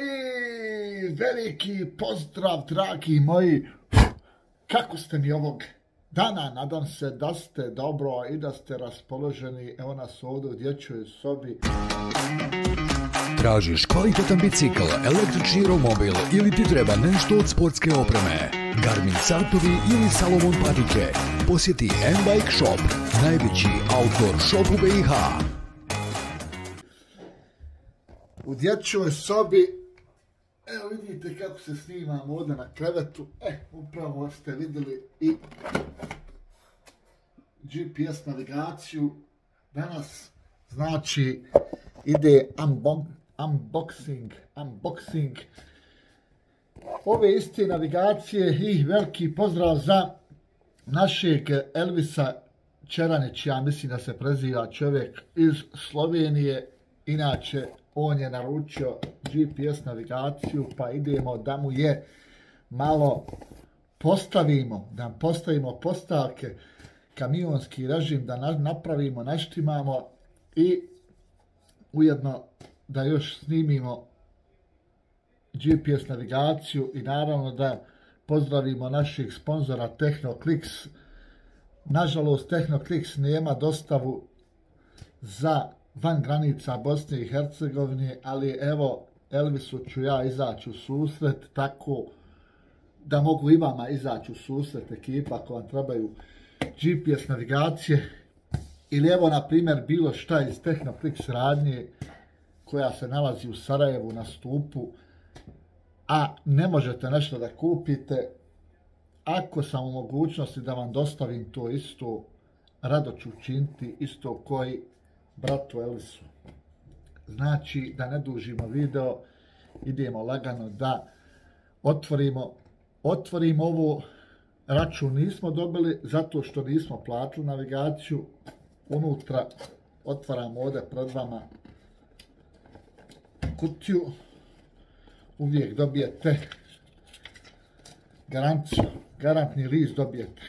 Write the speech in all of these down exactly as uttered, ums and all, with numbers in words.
I veliki pozdrav, dragi moji. Kako ste mi ovog dana? Nadam se da ste dobro i da ste raspoloženi. Evo nas ovdje u dječjoj sobi. Tražiš kvalitetan bicikl, električni romobil ili ti treba nešto od sportske opreme? Garmin Sartori ili Salomon Padike. Posjeti Mbike Shop, najveći outdoor shop u B i H. U dječjoj sobi, evo vidite kako se snimam ovdje na krevetu, e, upravo ste vidjeli i G P S navigaciju. Danas, znači, ide unboxing, unboxing ove iste navigacije i veliki pozdrav za našeg Elvisa Čeranića, ja mislim da se preziva čovjek iz Slovenije, inače on je naručio G P S navigaciju, pa idemo da mu je malo postavimo, da postavimo postavke, kamionski režim, da napravimo, naštimamo i ujedno da još snimimo G P S navigaciju i naravno da pozdravimo naših sponzora Tehnoklik. Nažalost, Tehnoklik nema dostavu za van granica Bosne i Hercegovine, ali evo, Elvisu ću ja izaći u susret, tako da mogu i vama izaći u susret, ekipa, ako vam trebaju G P S navigacije, ili evo, na primjer, bilo šta iz Tehnoklik radnje, koja se nalazi u Sarajevu na stupu, a ne možete nešto da kupite, ako sam u mogućnosti da vam dostavim to isto, rado ću učiniti isto koji bratu Elvisu. Znači, da ne dužimo video, idemo lagano da otvorimo, otvorimo ovo. Račun nismo dobili zato što nismo platili navigaciju. Unutra otvaramo ovdje pred vama kutiju. Uvijek dobijete garanciju, garantni list dobijete.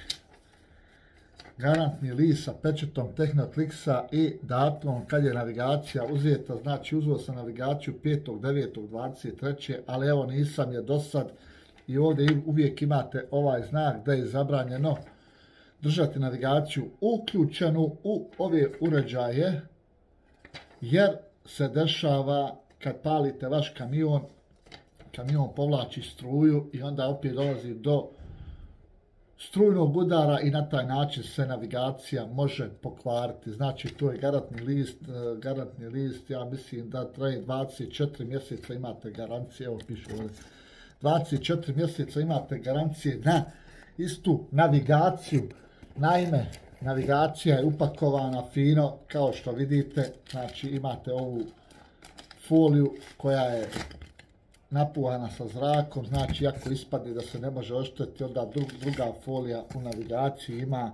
Garantni list sa pečetom Tehnokliksa i datumom kad je navigacija uzeta. Znači, uzeo sam navigaciju petog devetog dvadeset treće ali evo nisam je do sad. I ovdje uvijek imate ovaj znak da je zabranjeno držati navigaciju uključenu u ove uređaje, jer se dešava kad palite vaš kamion, kamion povlači struju i onda opet dolazi do strujnog udara i na taj način se navigacija može pokvariti. Znači, to je garantni list, garantni list, ja mislim da traje dvadeset četiri mjeseca imate garancije, evo piše ovdje, dvadeset četiri mjeseca imate garancije na istu navigaciju. Naime, navigacija je upakovana fino, kao što vidite, znači imate ovu foliju koja je napuhana sa zrakom, znači ako ispadne da se ne može oštetiti, onda druga folija u navigaciji ima,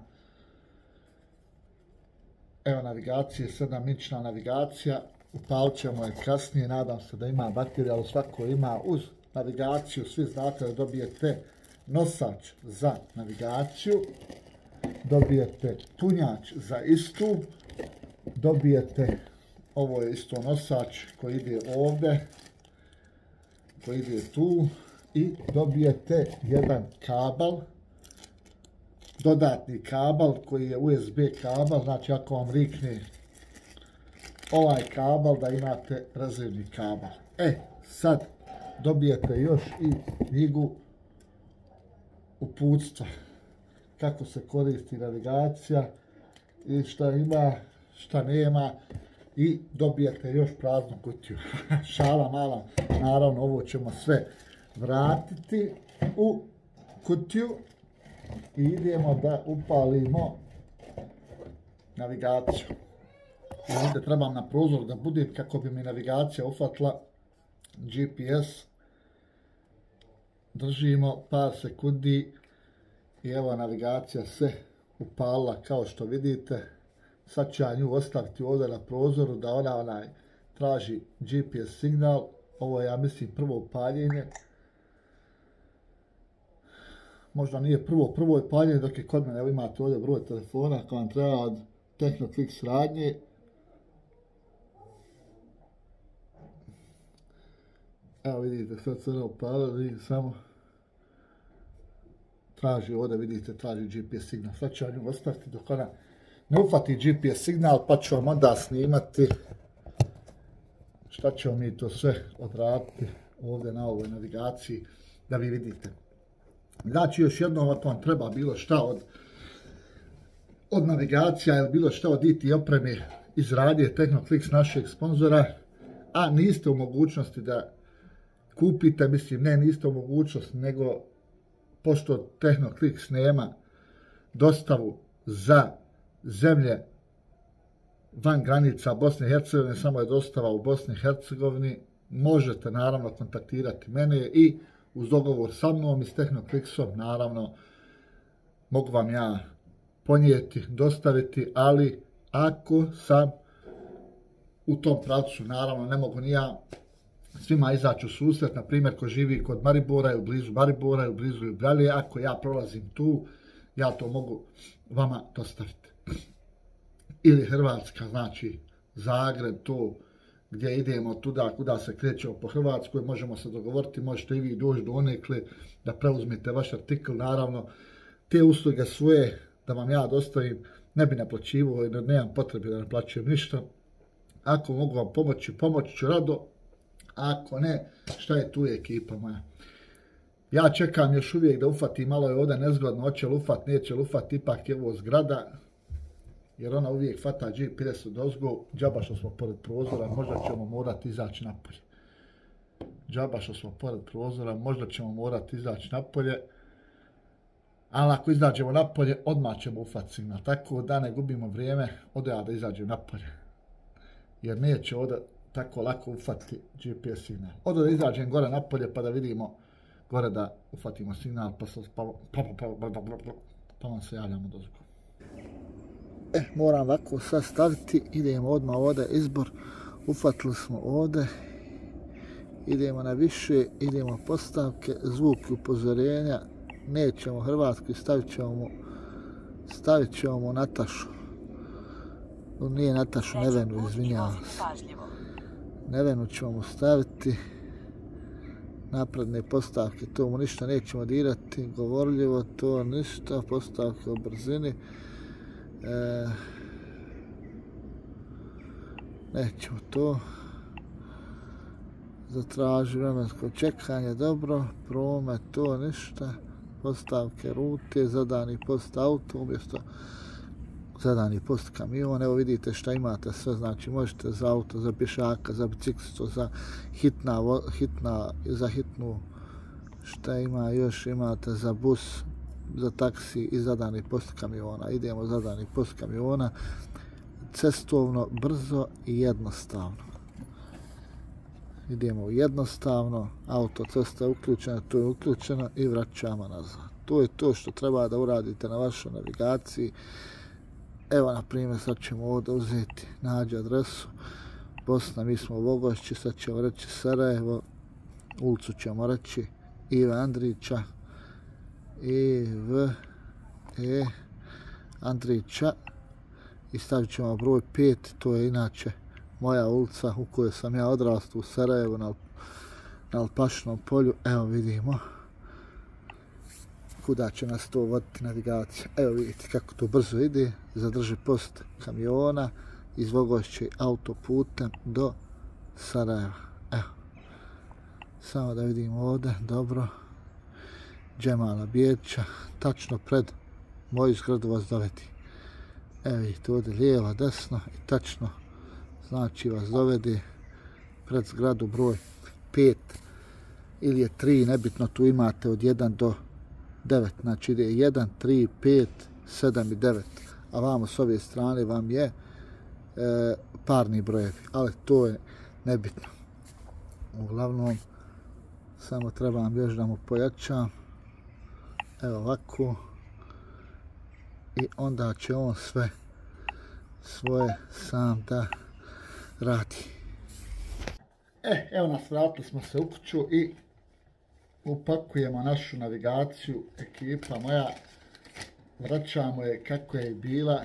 evo navigacije, sedam inčna navigacija, upalit ćemo je kasnije, nadam se da ima baterija, ali svako ima uz navigaciju, svi znate da dobijete nosač za navigaciju, dobijete punjač za istu, dobijete, ovo je isto nosač koji ide ovdje, koji ide tu, i dobijete jedan kabel, dodatni kabel koji je U S B kabel, znači ako vam rikne ovaj kabel da imate rezervni kabel. E, sad dobijete još i knjigu uputstva kako se koristi navigacija i šta ima, šta nema, i dobijete još praznu kutiju. Šala mala, naravno ovo ćemo sve vratiti u kutiju i idemo da upalimo navigaciju. Ovdje trebam na prozor da budem kako bi mi navigacija uhvatila G P S. Držimo par sekundi i evo navigacija se upala kao što vidite. Sad ću ja nju ostaviti ovdje na prozoru da ona onaj traži G P S signal. Ovo je, ja mislim, prvo upaljenje. Možda nije prvo, prvo je paljenje dok je kod mene. Evo imate ovdje broj telefona ako vam treba od Tehnoklik radnje. Evo vidite, sad se upalilo, vidim samo. Traži ovdje, vidite, traži G P S signal. Sad ću vam ostaviti dok ona ne uhvati G P S signal, pa ću vam onda snimati šta ćemo mi to sve odraditi ovdje na ovoj navigaciji, da vi vidite. Znači, još jednom, ako vam treba bilo šta od, od navigacija ili bilo šta od I T opreme iz radije Tehnoklik našeg sponzora, a niste u mogućnosti da kupite, mislim, ne, niste u mogućnosti, nego pošto Tehnoklik nema dostavu za zemlje van granica Bosne i Hercegovine, samo je dostava u Bosni i Hercegovini, možete naravno kontaktirati mene i uz dogovor sa mnom i s Tehnokliksom, naravno, mogu vam ja ponijeti, dostaviti, ali ako sam u tom pravcu, naravno, ne mogu ni ja svima izaći u susret, na primjer, ko živi kod Maribora ili blizu Maribora ili blizu Ljubljane, ako ja prolazim tu, ja to mogu vama dostaviti. Ili Hrvatska, znači Zagreb, to gdje idemo tuda, kuda se krećemo po Hrvatskoj, možemo se dogovoriti, možete i vi doći do onekle da preuzmete vaš artikl, naravno, te usluge svoje da vam ja dostavim, ne bi naplaćivao jer nemam potrebe da naplaćujem ništa. Ako mogu vam pomoći, pomoći ću rado, ako ne, šta je tu ekipa moja. Ja čekam još uvijek da ufati, malo je ovdje nezgodno, hoće li ufati, neće li ufati, ipak je ovo zgrada, jer ona uvijek hvata G P S od ozgo, džaba što smo pored prozora, možda ćemo morati izaći napolje. Džaba što smo pored prozora, možda ćemo morati izaći napolje, ali ako izađemo napolje, odmah ćemo ufati signal, tako da ne gubimo vrijeme, odo ja da izađem napolje, jer neće ovdje tako lako ufati G P S signal. Odo da izađem gore napolje pa da vidimo gore da ufatimo signal, pa vam se javljamo do ozgo. E, moram ovako sad staviti, idemo odmah ovdje izbor, ufatili smo ovdje, idemo na više, idemo postavke, zvuk upozorenja, nećemo hrvatski, stavit ćemo mu, stavit ćemo mu Natašu, nije Natašu, Nevenu, izvinjavam se, Nevenu ćemo mu staviti, napredne postavke, to mu ništa nećemo dirati, govorljivo, to ništa, postavke u brzini, E, nećemo to, zatraži vremensko čekanje, dobro, promet, to ništa, postavke rute, zadani post auto, umjesto zadani post kamion, evo vidite šta imate sve, znači možete za auto, za pješaka, za biciklistu, za hitna, hitna, za hitnu, šta ima još, imate za bus, za taksi i zadani post kamiona. Idemo zadani post kamiona. Cestovno, brzo i jednostavno. Idemo jednostavno. Autocesta je uključena, to je uključeno i vraćamo nazad. To je to što treba da uradite na vašoj navigaciji. Evo, na primjer, sad ćemo ovdje uzeti, nađi adresu. Bosna, mi smo u Vogošći, sad ćemo reći Sarajevo. Ulicu ćemo reći Ive Andrića. Ive Andrića i stavit ćemo broj pet, to je inače moja ulica u kojoj sam ja odrastao u Sarajevu na Alpašnom polju. Evo vidimo kuda će nas to voditi navigacija. Evo vidite kako to brzo ide, zadrži post kamiona, iz Vogošće autoputem do Sarajeva. Evo, samo da vidimo ovdje, dobro. Džemala Bijeća, tačno pred moju zgradu vas dovedi. Evo vidite ovdje lijeva, desna i tačno znači vas dovedi pred zgradu broj pet ili je tri, nebitno, tu imate od jedan do devet, znači ide jedan, tri, pet, sedam i devet, a vamo s ove strane vam je e, parni brojevi, ali to je nebitno. Uglavnom, samo trebam još da mu pojačam. Evo ovako, i onda će on sve svoje sam da radi. E, evo nas, vratili smo se u kuću i upakujemo našu navigaciju, ekipa moja, vraćamo je kako je bila.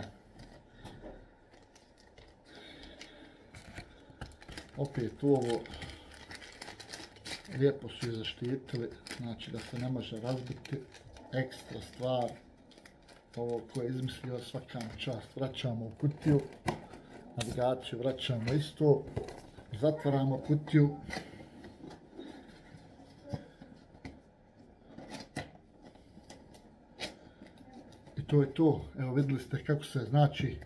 Opet ovo lijepo su je zaštitili, znači da se ne može razbiti, ekstra stvar, ovo koje je izmislio, svaka mu čast. Vraćamo u kutiju, navigačiju vraćamo isto, zatvaramo kutiju. I to je to, evo vidjeli ste kako se znači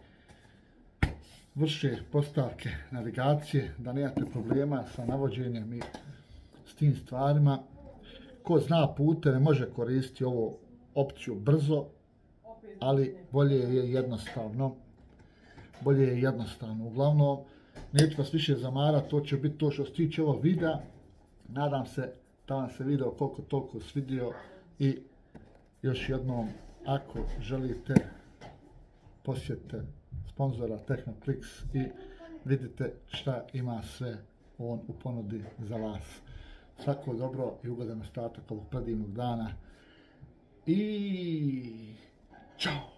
vrše postavke navigacije, da nemate problema sa navođenjem i s tim stvarima. Ko zna puteve može koristiti ovu opciju brzo, ali bolje je jednostavno. Bolje je jednostavno. Uglavnom, neću vas više zamarati, to će biti to što se tiče ovog videa. Nadam se da vam se video koliko toliko svidio i još jednom, ako želite, posjetite sponzora Tehnoklik i vidite šta ima sve on u ponudi za vas. Svako dobro i ugodan ostatak ovog predivnog dana i čao!